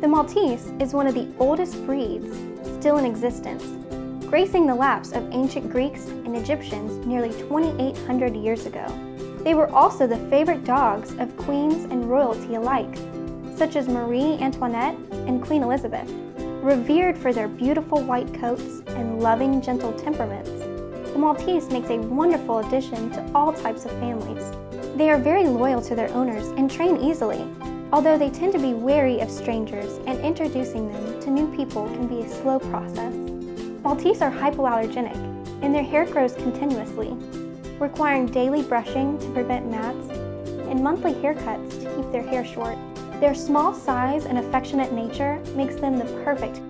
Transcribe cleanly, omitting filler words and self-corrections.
The Maltese is one of the oldest breeds still in existence, gracing the laps of ancient Greeks and Egyptians nearly 2,800 years ago. They were also the favorite dogs of queens and royalty alike, such as Marie Antoinette and Queen Elizabeth, revered for their beautiful white coats and loving, gentle temperaments. The Maltese makes a wonderful addition to all types of families. They are very loyal to their owners and train easily, although they tend to be wary of strangers, and introducing them to new people can be a slow process. Maltese are hypoallergenic, and their hair grows continuously, requiring daily brushing to prevent gnats and monthly haircuts to keep their hair short. Their small size and affectionate nature makes them the perfect